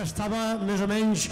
que estava més o menys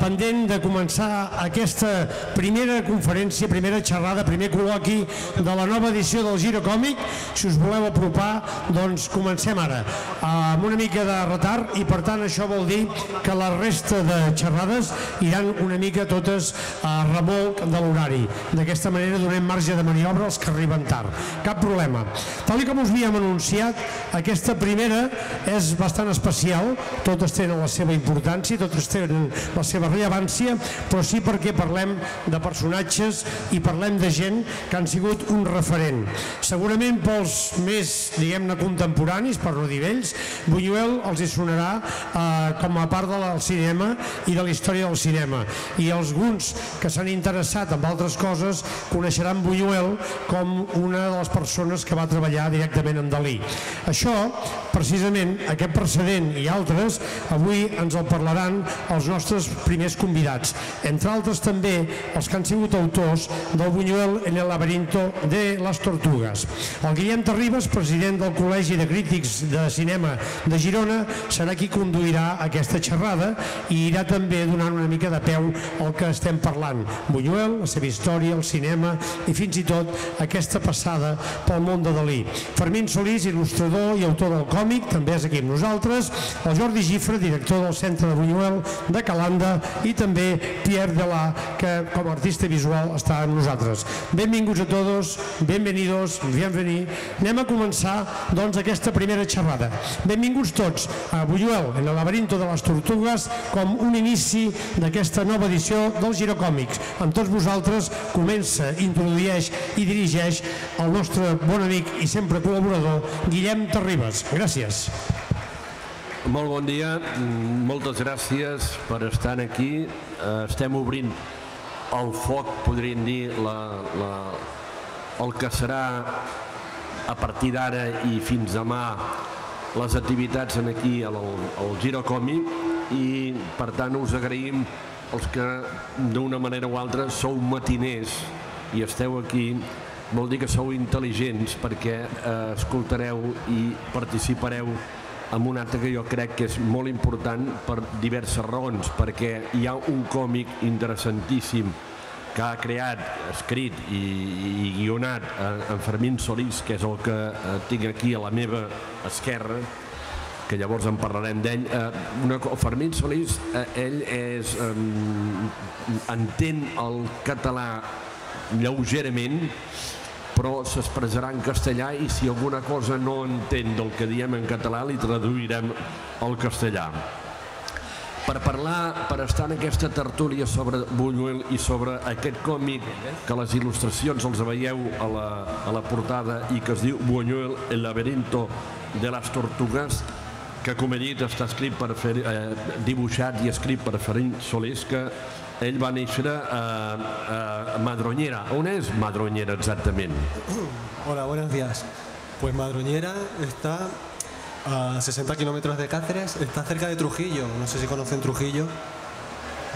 pendent de començar aquesta primera conferència, primera xerrada, primer col·loqui de la nova edició del Girocòmic. Si us voleu apropar, doncs comencem ara, amb una mica de retard, i per tant això vol dir que la resta de xerrades iran una mica totes a remolc de l'horari. D'aquesta manera donem marge de maniobra als que arriben tard. Cap problema. Tal com us havíem anunciat, aquesta primera és bastant especial. Totes tenen la seva importància, totes tenen la seva rellevància, però sí perquè parlem de personatges i parlem de gent que han sigut un referent. Segurament pels més, diguem-ne, contemporanis, per no dir vells, Buñuel els hi sonarà com a part del cinema i de la història del cinema. I alguns que s'han interessat en altres coses coneixeran Buñuel com una de les persones que va treballar directament amb Dalí. Això, precisament, aquest precedent i altres, avui ens el parlaran els nostres primers convidats, entre altres també els que han sigut autors del Buñuel en el laberinto de las tortugas. El Guillem Terribas, president del Col·legi de Crítics de Cinema de Girona, serà qui conduirà aquesta xerrada i irà també donant una mica de peu al que estem parlant. Buñuel, la seva història, el cinema i fins i tot aquesta passada pel món de Dalí. Fermín Solís, il·lustrador i autor del còmic, també és aquí amb nosaltres. El Jordi Gifre, director del Centre de Buñuel de Calanda, i també Pierre d. la, que com a artista visual està amb nosaltres. Benvinguts a tots, benvenidos, bienvenidos. Anem a començar doncs aquesta primera xerrada. Benvinguts tots a Buñuel en el laberinto de les tortugues com un inici d'aquesta nova edició dels Girocòmics. Amb tots vosaltres comença, introdueix i dirigeix el nostre bon amic i sempre col·laborador Guillem Terribas. Gràcies. Molt bon dia, moltes gràcies per estar aquí. Estem obrint el foc, podríem dir, el que serà a partir d'ara i fins demà les activitats aquí al Girocòmic, i per tant us agraïm els que d'una manera o altra sou matiners i esteu aquí. Vol dir que sou intel·ligents perquè escoltareu i participareu amb un acte que jo crec que és molt important per diverses raons, perquè hi ha un còmic interessantíssim que ha creat, escrit i guionat en Fermín Solís, que és el que tinc aquí a la meva esquerra, que llavors en parlarem d'ell. Fermín Solís, ell entén el català lleugerament, però s'expressarà en castellà, i si alguna cosa no entén del que diem en català li traduirem al castellà. Per parlar, per estar en aquesta tertúlia sobre Buñuel i sobre aquest còmic, que les il·lustracions els veieu a la portada i que es diu Buñuel en el laberinto de las tortugas, que com he dit està dibuixat i escrit per Fermín Solís, que ell va néixer a Madroñera. ¿On es Madroñera exactamente? Hola, buenos días. Pues Madroñera está a 60 kilómetros de Cáceres, está cerca de Trujillo. No sé si conocen Trujillo.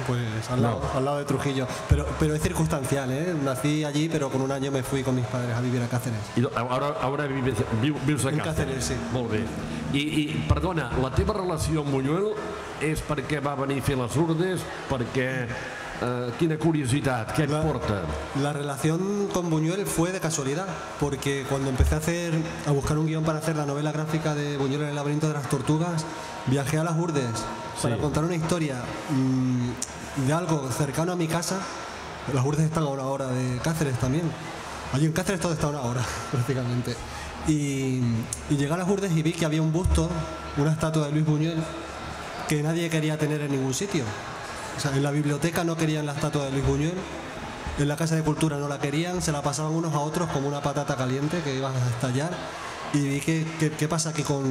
Pues al lado de Trujillo. Pero es circunstancial, ¿eh? Nací allí, pero con un año me fui con mis padres a vivir a Cáceres. Y ahora vives a Cáceres. En Cáceres, sí. Molt bé. I, perdona, la teva relació amb Buñuel és perquè va venir a fer Las Hurdes, perquè... quina curiositat, ¿qué importa? La relación con Buñuel fue de casualidad, porque cuando empecé a buscar un guión para hacer la novela gráfica de Buñuel en el laberinto de las tortugas, viajé a Las Hurdes para contar una historia de algo cercano a mi casa. Las Hurdes están a una hora de Cáceres también. Allí en Cáceres todo está a una hora, prácticamente. Y llegué a Las Hurdes y vi que había un busto, una estatua de Luis Buñuel, que nadie quería tener en ningún sitio. O sea, en la biblioteca no querían la estatua de Luis Buñuel, en la Casa de Cultura no la querían, se la pasaban unos a otros como una patata caliente que ibas a estallar. Y vi que qué pasa aquí con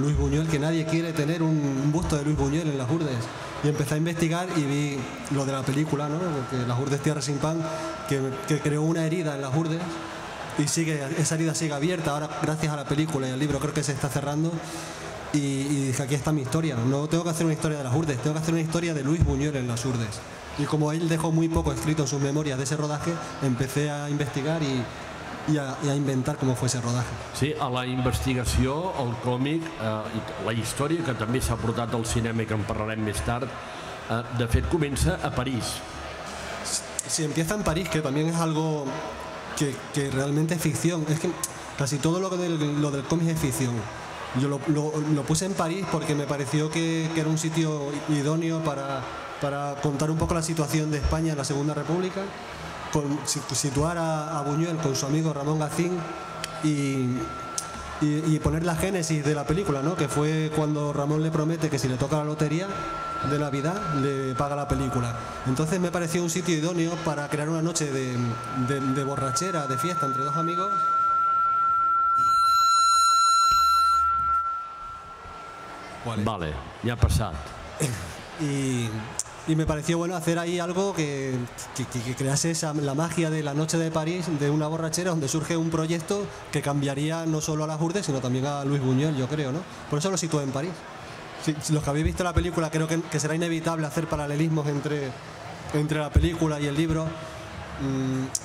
Luis Buñuel, que nadie quiere tener un busto de Luis Buñuel en Las Hurdes. Y empecé a investigar y vi lo de la película, ¿no? Porque Las Hurdes, Tierra sin Pan, que creó una herida en Las Hurdes. Y esa herida sigue abierta, ahora gracias a la película y al libro creo que se está cerrando. Y dije, aquí está mi historia. No tengo que hacer una historia de Las Hurdes, tengo que hacer una historia de Luis Buñuel en Las Hurdes. Y como él dejó muy poco escrito en sus memorias de ese rodaje, empecé a investigar y i a inventar com fos el rodatge. Sí, a la investigació, el còmic, la història que també s'ha portat al cinema i que en parlarem més tard, de fet comença a París. Si empieza en París, que también es algo que realmente es ficción, es que casi todo lo del cómic es ficción. Yo lo puse en París porque me pareció que era un sitio idóneo para contar un poco la situación de España en la Segunda República, situar a Buñuel con su amigo Ramón Acín y poner la génesis de la película, ¿no? Que fue cuando Ramón le promete que si le toca la lotería de Navidad le paga la película. Entonces me pareció un sitio idóneo para crear una noche de borrachera, de fiesta entre dos amigos. Vale, ya ha pasado. Y me pareció bueno hacer ahí algo que crease la magia de la noche de París, de una borrachera donde surge un proyecto que cambiaría no solo a Las Hurdes, sino también a Luis Buñuel, yo creo, ¿no? Por eso lo situé en París. Sí, los que habéis visto la película, creo que será inevitable hacer paralelismos entre la película y el libro.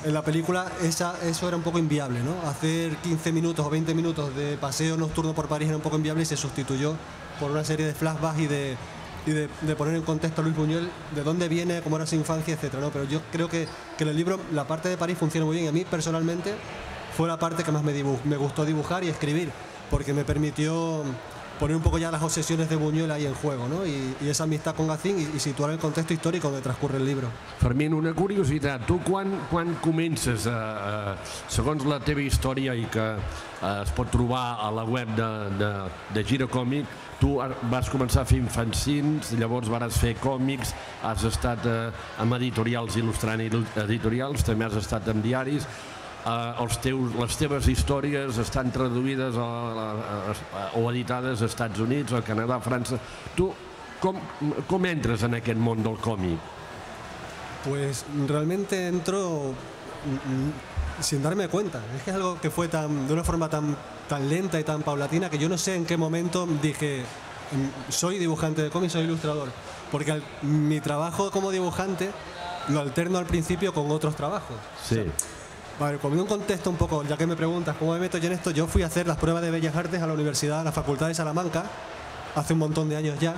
En la película eso era un poco inviable, ¿no? Hacer 15 minutos o 20 minutos de paseo nocturno por París era un poco inviable y se sustituyó por una serie de flashbacks y de poner en contexto a Luis Buñuel, de dónde viene, cómo era su infancia, etc., ¿no? Pero yo creo que en el libro la parte de París funciona muy bien. A mí personalmente fue la parte que más me gustó dibujar y escribir, porque me permitió poner un poco ya las obsesiones de Buñuel ahí en juego, ¿no? Y esa amistad con Gacín y situar el contexto histórico donde transcurre el libro. Fermín, una curiositat. Tu quan comences, segons la teva història i que es pot trobar a la web de Girocòmic, tu vas començar fent fanzins, llavors vas fer còmics, has estat amb editorials il·lustrant editorials, també has estat amb diaris. Les teves històries estan traduïdes o editades als Estats Units, al Canadà, a França. Tu com entres en aquest món del còmic? Pues realmente entro sin darme cuenta. Es que es algo que fue de una forma tan lenta y tan paulatina que yo no sé en qué momento dije soy dibujante de cómic, soy ilustrador. Porque mi trabajo como dibujante lo alterno al principio con otros trabajos. Sí. Vale, con un contexto un poco, ya que me preguntas cómo me meto yo en esto, yo fui a hacer las pruebas de Bellas Artes a la universidad, a la Facultad de Salamanca, hace un montón de años ya,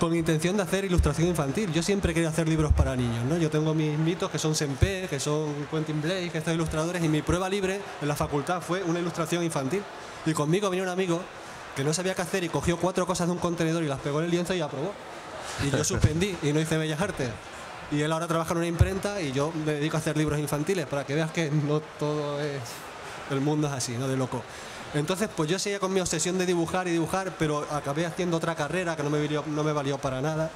con intención de hacer ilustración infantil. Yo siempre quería hacer libros para niños, ¿no? Yo tengo mis mitos que son Sempe, que son Quentin Blake, estos ilustradores, y mi prueba libre en la facultad fue una ilustración infantil. Y conmigo vino un amigo que no sabía qué hacer y cogió 4 cosas de un contenedor y las pegó en el lienzo y aprobó. Y yo suspendí y no hice Bellas Artes. Y él ahora trabaja en una imprenta y yo me dedico a hacer libros infantiles, para que veas que no todo es... El mundo es así, ¿no? De loco. Entonces, pues yo seguía con mi obsesión de dibujar y dibujar, pero acabé haciendo otra carrera que no me valió para nada.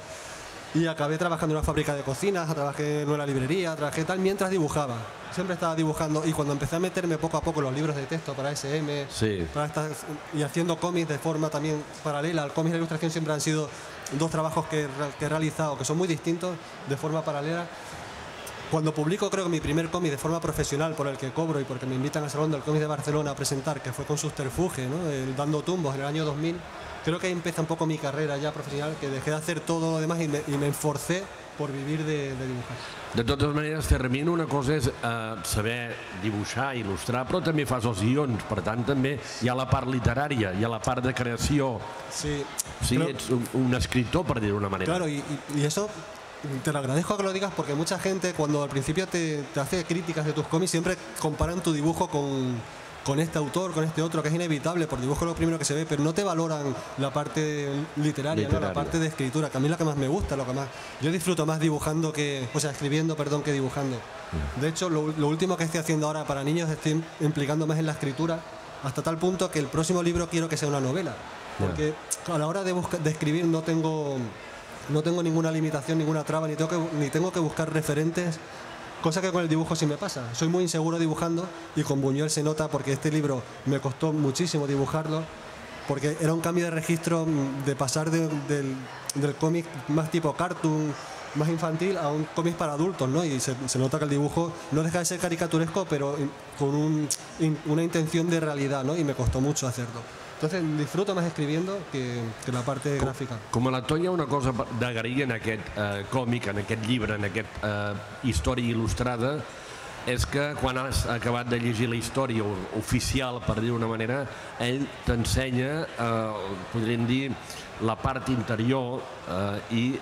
Y acabé trabajando en una fábrica de cocinas, trabajé en una librería, trabajé tal, mientras dibujaba. Siempre estaba dibujando y cuando empecé a meterme poco a poco los libros de texto para SM, sí, y haciendo cómics de forma también paralela, el cómic y la ilustración siempre han sido dos trabajos que he realizado, que son muy distintos, de forma paralela. Cuando publico, creo que mi primer cómic de forma profesional, por el que cobro y porque me invitan al Salón del Cómic de Barcelona a presentar, que fue con Subterfuge, ¿no? El Dando Tumbos, en el año 2000, creo que ahí empieza un poco mi carrera ya profesional, que dejé de hacer todo lo demás y me esforcé por vivir de dibujar. De totes maneres, Fermín, una cosa és saber dibuixar, il·lustrar, però també fas els guions, per tant, també hi ha la part literària, hi ha la part de creació. Sí. Sí, ets un escritor, per dir-ho d'una manera. Claro, y eso te lo agradezco que lo digas porque mucha gente, cuando al principio te hace críticas de tus cómics, siempre comparan tu dibujo con este autor, con este otro, que es inevitable, por dibujo es lo primero que se ve, pero no te valoran la parte literaria. ¿No? La parte de escritura, que a mí es la que más me gusta, lo que más... Yo disfruto más dibujando escribiendo que dibujando. De hecho, lo último que estoy haciendo ahora para niños, estoy implicando más en la escritura, hasta tal punto que el próximo libro quiero que sea una novela, porque a la hora de escribir no tengo ninguna limitación, ninguna traba, ni tengo que buscar referentes, cosa que con el dibujo sí me pasa. Soy muy inseguro dibujando y con Buñuel se nota porque este libro me costó muchísimo dibujarlo, porque era un cambio de registro de pasar del cómic más tipo cartoon, más infantil, a un cómic para adultos, ¿no? Y se nota que el dibujo no deja de ser caricaturesco, pero con una intención de realidad, ¿no? Y me costó mucho hacerlo. Entonces disfruto más escribiendo que la parte gràfica. Com a la Tonya, una cosa d'agarir en aquest còmic, en aquest llibre, en aquesta història il·lustrada, és que quan has acabat de llegir la història oficial, per dir-ho d'una manera, ell t'ensenya, podríem dir, la part interior i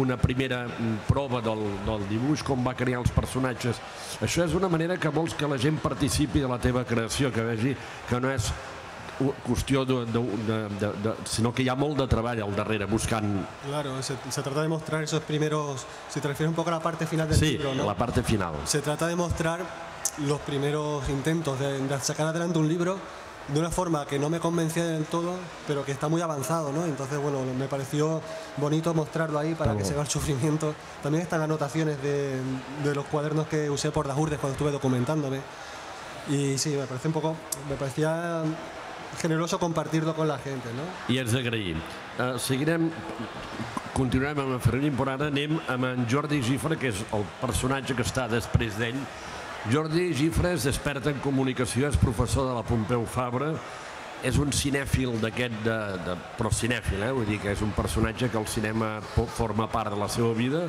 una primera prova del dibuix, com va crear els personatges. Això és una manera que vols que la gent participi de la teva creació, que vegi que no és qüestió sinó que hi ha molt de treball al darrere buscant... Claro, se trata de mostrar esos primeros... Si te refieres un poco a la parte final del libro, ¿no? Sí, la parte final. Se trata de mostrar los primeros intentos de sacar adelante un libro de una forma que no me convencía del todo, pero que está muy avanzado, ¿no? Entonces, bueno, me pareció bonito mostrarlo ahí para que se vea el sufrimiento. También están anotaciones de los cuadernos que usé por Las Hurdes cuando estuve documentándome. Y sí, me parece un poco... Me parecía... generoso compartir-lo amb la gent, no? I ens agraïm. Seguirem, continuem amb en Fermín, però ara anem amb en Jordi Gifre, que és el personatge que està després d'ell. Jordi Gifre és expert en comunicació, és professor de la Pompeu Fabra, és un cinèfil d'aquest, però cinèfil, vull dir que és un personatge que el cinema forma part de la seva vida,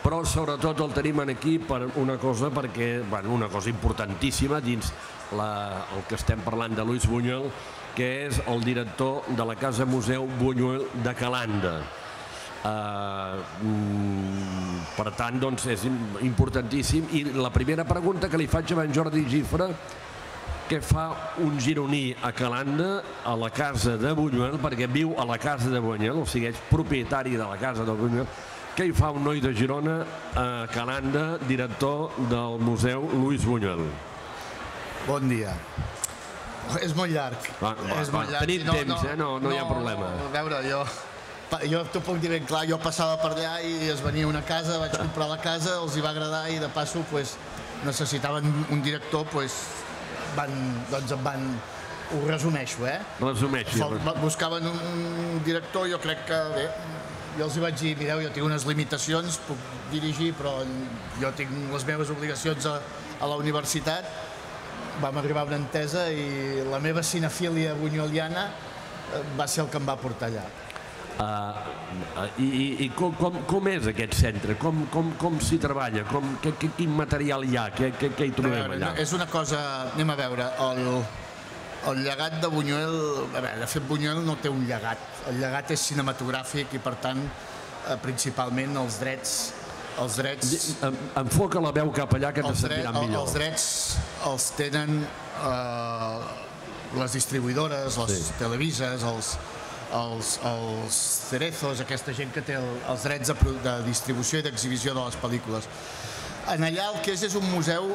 però sobretot el tenim aquí per una cosa, perquè, bueno, una cosa importantíssima dins el que estem parlant de Luis Buñuel, que és el director de la Casa Museu Buñuel de Calanda. Per tant, doncs, és importantíssim. I la primera pregunta que li faig a en Jordi Gifre, que fa un gironí a Calanda, a la casa de Buñuel, perquè viu a la casa de Buñuel, o sigui, és propietari de la casa de Buñuel. Què hi fa un noi de Girona a Calanda, director del Museu Luis Buñuel? Bon dia. És molt llarg. Tenim temps, no hi ha problema. A veure, jo t'ho puc dir ben clar, jo passava per allà i es venia una casa, vaig comprar la casa, els hi va agradar i de passo necessitaven un director, doncs em van... Ho resumeixo, eh? Resumeixo. Buscaven un director, jo crec que... Jo els hi vaig dir, mireu, jo tinc unes limitacions, puc dirigir, però jo tinc les meves obligacions a la universitat. Vam arribar a una entesa i la meva cinefília buñueliana va ser el que em va portar allà. I com és aquest centre? Com s'hi treballa? Quin material hi ha? Què hi trobem allà? És una cosa... Anem a veure... El llegat de Buñuel... De fet, Buñuel no té un llegat. El llegat és cinematogràfic i, per tant, principalment els drets... Enfoca la veu cap allà que ens sentirà millor. Els drets els tenen les distribuïdores, les televises, els cerezos, aquesta gent que té els drets de distribució i d'exhibició de les pel·lícules. Allà el que és un museu...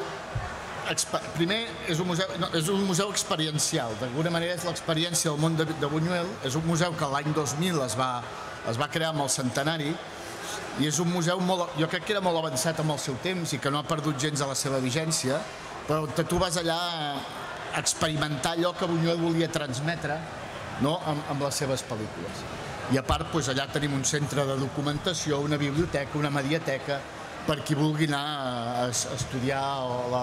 Primer, és un museu experiencial. D'alguna manera és l'experiència del món de Buñuel. És un museu que l'any 2000 es va crear amb el centenari i és un museu, jo crec que era molt avançat amb el seu temps i que no ha perdut gens de la seva vigència, però tu vas allà a experimentar allò que Buñuel volia transmetre amb les seves pel·lícules. I a part, allà tenim un centre de documentació, una biblioteca, una mediateca, per qui vulgui anar a estudiar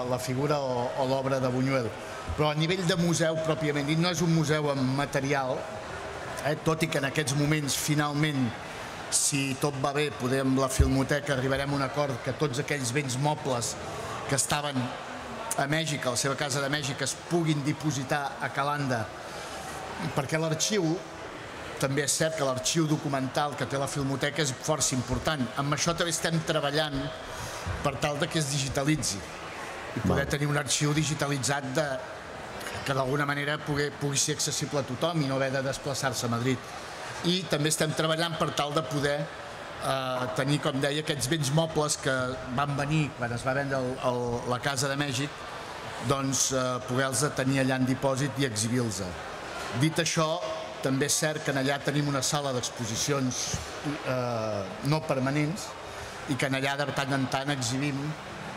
la figura o l'obra de Buñuel. Però a nivell de museu, pròpiament dit, no és un museu amb material, tot i que en aquests moments, finalment, si tot va bé, podem amb la Filmoteca arribarem a un acord que tots aquells béns mobles que estaven a Mèxic, a la seva casa de Mèxic, es puguin dipositar a Calanda, perquè l'arxiu, també és cert que l'arxiu documental que té la Filmoteca és força important. Amb això també estem treballant per tal que es digitalitzi i poder tenir un arxiu digitalitzat que d'alguna manera pugui ser accessible a tothom i no haver de desplaçar-se a Madrid. I també estem treballant per tal de poder tenir, com deia, aquests béns mobles que van venir quan es va vendre la Casa de Mèxic, doncs poder-los tenir allà en dipòsit i exhibir-los. Dit això, també és cert que allà tenim una sala d'exposicions no permanents i que allà de tant en tant exhibim,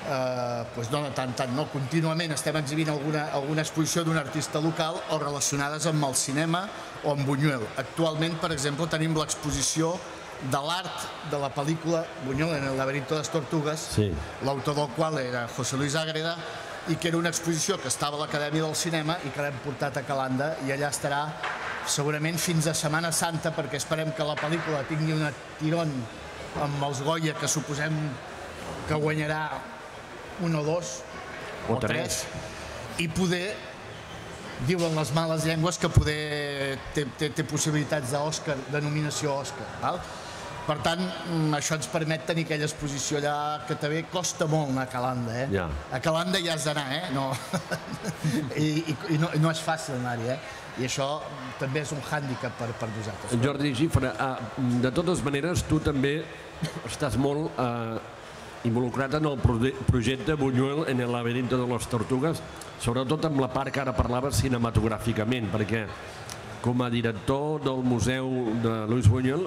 no de tant en tant, contínuament estem exhibint alguna exposició d'un artista local o relacionades amb el cinema o amb Buñuel. Actualment, per exemple, tenim l'exposició de l'art de la pel·lícula Buñuel en el laberinto de las tortugas, l'autor del qual era José Luis Ágreda, i que era una exposició que estava a l'Acadèmia del Cinema i que l'hem portat a Calanda i allà estarà segurament fins a Setmana Santa, perquè esperem que la pel·lícula tingui un tirón amb els Goya, que suposem que guanyarà un o dos, o tres, i poder, diuen les males llengües, que poder té possibilitats d'Òscar, de nominació a Òscar. Per tant, això ens permet tenir aquella exposició allà, que també costa molt anar a Calanda. A Calanda ja has d'anar, i no és fàcil anar-hi. I això també és un hàndicap per nosaltres. Jordi Gifre, de totes maneres, tu també estàs molt involucrat en el projecte Buñuel en el laberinto de les tortugues, sobretot amb la part que ara parlaves cinematogràficament, perquè com a director del museu de Luis Buñuel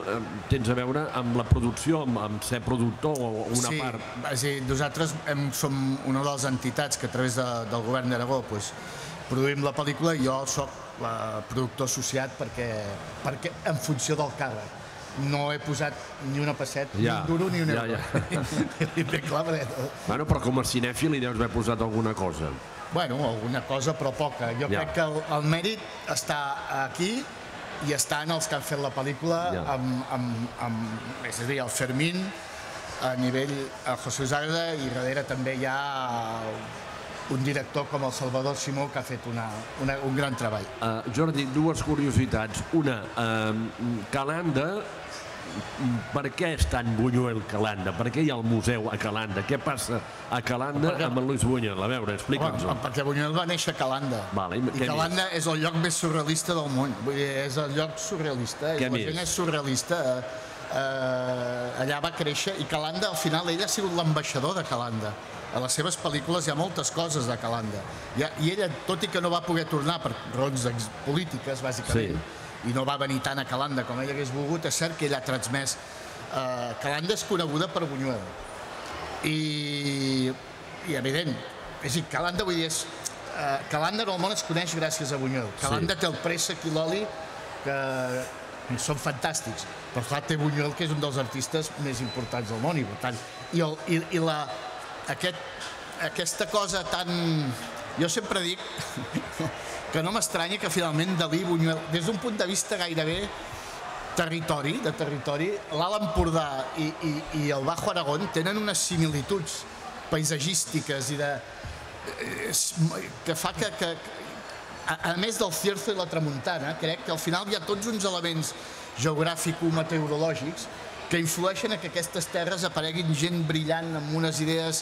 tens a veure amb la producció, amb ser productor o una part. Sí, nosaltres som una de les entitats que a través del govern d'Aragó produïm la pel·lícula i jo soc productor associat perquè en funció del càrrec. No he posat ni una pesseta, ni un duro ni un euro. Bueno, però com a cinèfil hi deus haver posat alguna cosa. Bueno, alguna cosa, però poca. Jo crec que el mèrit està aquí i està en els que han fet la pel·lícula, és a dir, el Fermín, a nivell José Usagda, i darrere també hi ha un director com el Salvador Simó, que ha fet un gran treball. Jordi, dues curiositats. Una, Calanda, per què és tan Buñuel Calanda? Per què hi ha el museu a Calanda? Què passa a Calanda amb el Luis Buñuel? A veure, explica'ns-ho. Perquè Buñuel va néixer a Calanda. I Calanda és el lloc més surrealista del món. És el lloc surrealista. La gent és surrealista. Allà va créixer i Calanda, al final, ell ha sigut l'ambaixador de Calanda. A les seves pel·lícules hi ha moltes coses de Calanda. I ella, tot i que no va poder tornar per raons polítiques, bàsicament, i no va venir tant a Calanda com ella hagués volgut, és cert que ella ha transmès. Calanda és coneguda per Buñuel. I, evident, és a dir, Calanda, vull dir, Calanda en el món es coneix gràcies a Buñuel. Calanda té el préssec i l'oli, que són fantàstics. Però clar, té Buñuel, que és un dels artistes més importants del món, i per tant, i la... aquesta cosa tan... Jo sempre dic que no m'estranya que finalment Dalí i Buñuel, des d'un punt de vista gairebé territori, l'Alt Empordà i el Bajo Aragón tenen unes similituds paisatgístiques que fa que, a més del Cierzo i la Tramuntana, crec que al final hi ha tots uns elements geogràfico-meteorològics que influeixen que aquestes terres apareguin gent brillant amb unes idees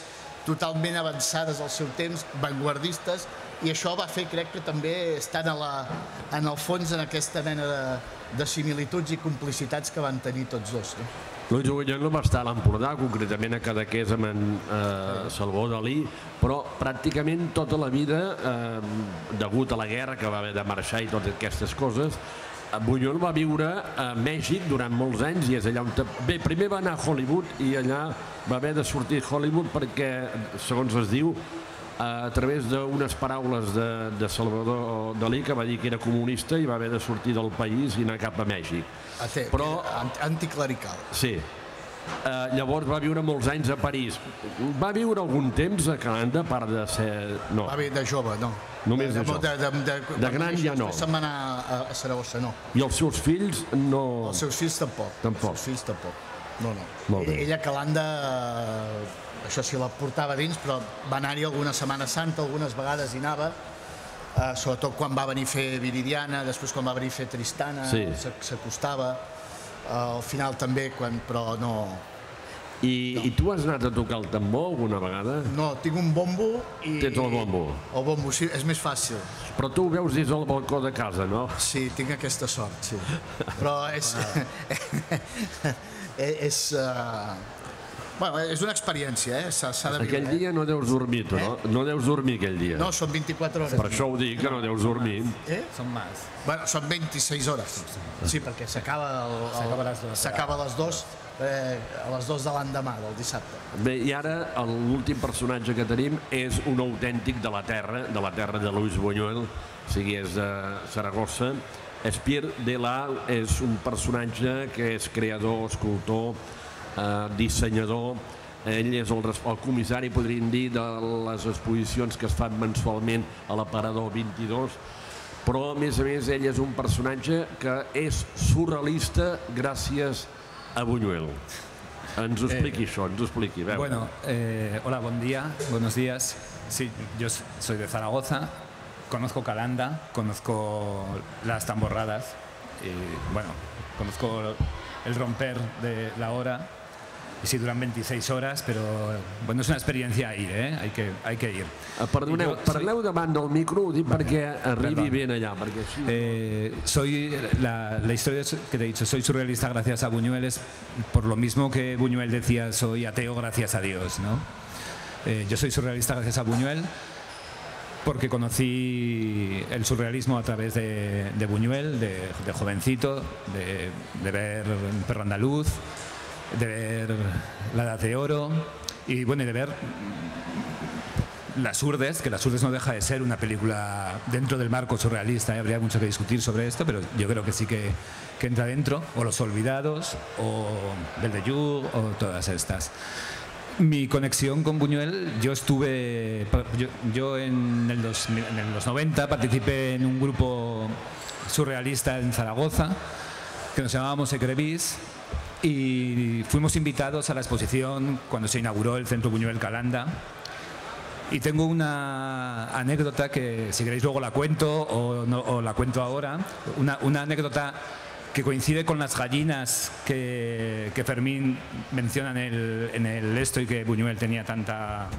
totalment avançades al seu temps, vanguardistes, i això va fer, crec que també estan en el fons en aquesta mena de similituds i complicitats que van tenir tots dos. Luis Buñuel no va estar a l'Empordà, concretament a Cadaqués amb en Salvador Dalí, però pràcticament tota la vida, degut a la guerra que va haver de marxar i totes aquestes coses, Buñuel va viure a Mèxic durant molts anys i és allà on... Bé, primer va anar a Hollywood i allà va haver de sortir a Hollywood perquè, segons es diu, a través d'unes paraules de Salvador Dalí, que va dir que era comunista, i va haver de sortir del país i anar cap a Mèxic. Anticlerical. Sí. Llavors va viure molts anys a París. Va viure algun temps a Calanda, a part de ser... Va haver de jove, no. Només de jove. De gran ja no. Se'n va anar a Saragossa, no. I els seus fills no... Els seus fills tampoc. No, no. Ella a Calanda, això sí, la portava dins, però va anar-hi alguna Setmana Santa, algunes vegades hi anava, sobretot quan va venir a fer Viridiana, després quan va venir a fer Tristana, s'acostava... al final també, però no... I tu has anat a tocar el tambor alguna vegada? No, tinc un bombo i... Tens el bombo? El bombo, sí, és més fàcil. Però tu ho veus des del balcó de casa, no? Sí, tinc aquesta sort, sí. Però és... Bueno, és una experiència, s'ha de viure. Aquell dia no deus dormir, tu, no? No deus dormir aquell dia. No, són 24 hores. Per això ho dic, que no deus dormir. Són més. Bueno, són 26 hores. Sí, perquè s'acaba a les 2 de l'endemà, del dissabte. Bé, i ara l'últim personatge que tenim és un autèntic de la terra, de Luis Buñuel, o sigui, és de Saragossa. És Pierre d. la, és un personatge que és creador, escultor, dissenyador. Ell és el comissari, podríem dir, de les exposicions que es fan mensualment a l'Aparador 22, però a més a més ell és un personatge que és surrealista gràcies a Buñuel. Ens ho expliqui això, ens ho expliqui. Bueno, hola, buen día, buenos días. Sí, yo soy de Zaragoza, conozco Calanda, conozco las tamborradas, y bueno, conozco el romper de la hora. Y sí, duran 26 horas, pero bueno, és una experiència a ir, hay que ir. Perdoneu, parleu davant del micro, ho dic perquè arribi ben allà. La història que t'he dit, soy surrealista gracias a Buñuel, es por lo mismo que Buñuel decía, soy ateo gracias a Dios, ¿no? Yo soy surrealista gracias a Buñuel porque conocí el surrealismo a través de Buñuel, de jovencito, de ver Perro Andaluz, de ver La Edad de Oro y bueno, de ver Las Hurdes, que Las Hurdes no deja de ser una película dentro del marco surrealista, ¿eh? Habría mucho que discutir sobre esto, pero yo creo que sí que entra dentro, o Los Olvidados, o Bellevue, o todas estas. Mi conexión con Buñuel, yo en los 90 participé en un grupo surrealista en Zaragoza que nos llamábamos Ecrevis, y fuimos invitados a la exposición cuando se inauguró el Centro Buñuel Calanda. Y tengo una anécdota que, si queréis, luego la cuento o la cuento ahora. Una anécdota que coincide con las gallinas que Fermín menciona en el esto y que Buñuel tenía tanta...